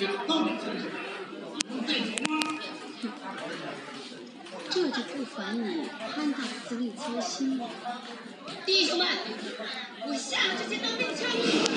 这就不烦你潘大司令操心了。弟兄们，我下了这些当兵的差役。